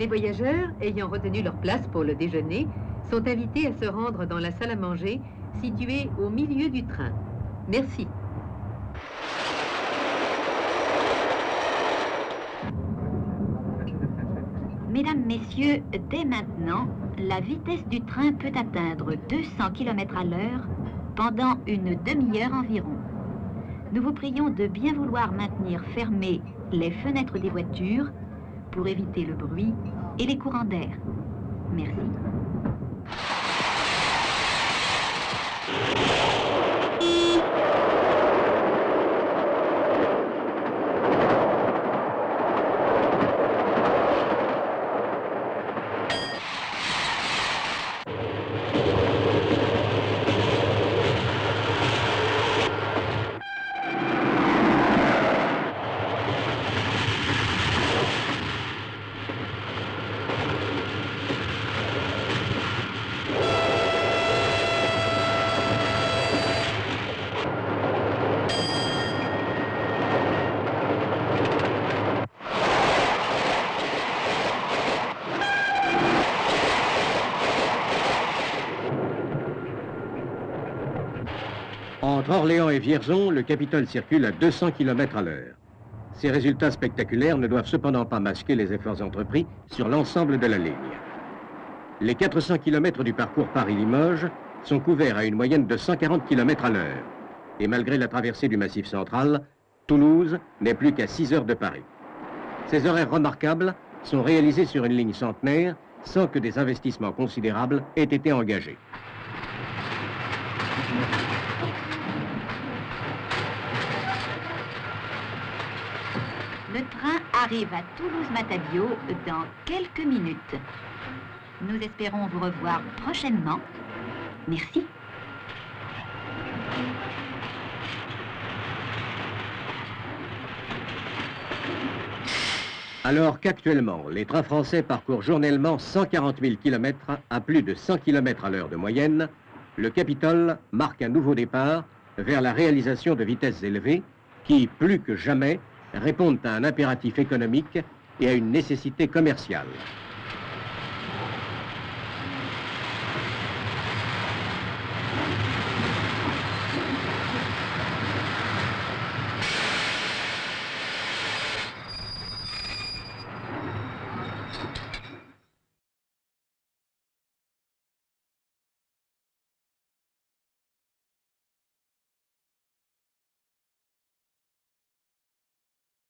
Les voyageurs, ayant retenu leur place pour le déjeuner, sont invités à se rendre dans la salle à manger située au milieu du train. Merci. Mesdames, Messieurs, dès maintenant, la vitesse du train peut atteindre 200 km à l'heure pendant une demi-heure environ. Nous vous prions de bien vouloir maintenir fermées les fenêtres des voitures pour éviter le bruit et les courants d'air. Merci. Entre Orléans et Vierzon, le Capitole circule à 200 km à l'heure. Ces résultats spectaculaires ne doivent cependant pas masquer les efforts entrepris sur l'ensemble de la ligne. Les 400 km du parcours Paris-Limoges sont couverts à une moyenne de 140 km à l'heure. Et malgré la traversée du Massif Central, Toulouse n'est plus qu'à 6 heures de Paris. Ces horaires remarquables sont réalisés sur une ligne centenaire sans que des investissements considérables aient été engagés. Le train arrive à Toulouse-Matabiau dans quelques minutes. Nous espérons vous revoir prochainement. Merci. Alors qu'actuellement, les trains français parcourent journellement 140 000 km à plus de 100 km à l'heure de moyenne, le Capitole marque un nouveau départ vers la réalisation de vitesses élevées qui, plus que jamais, répondent à un impératif économique et à une nécessité commerciale.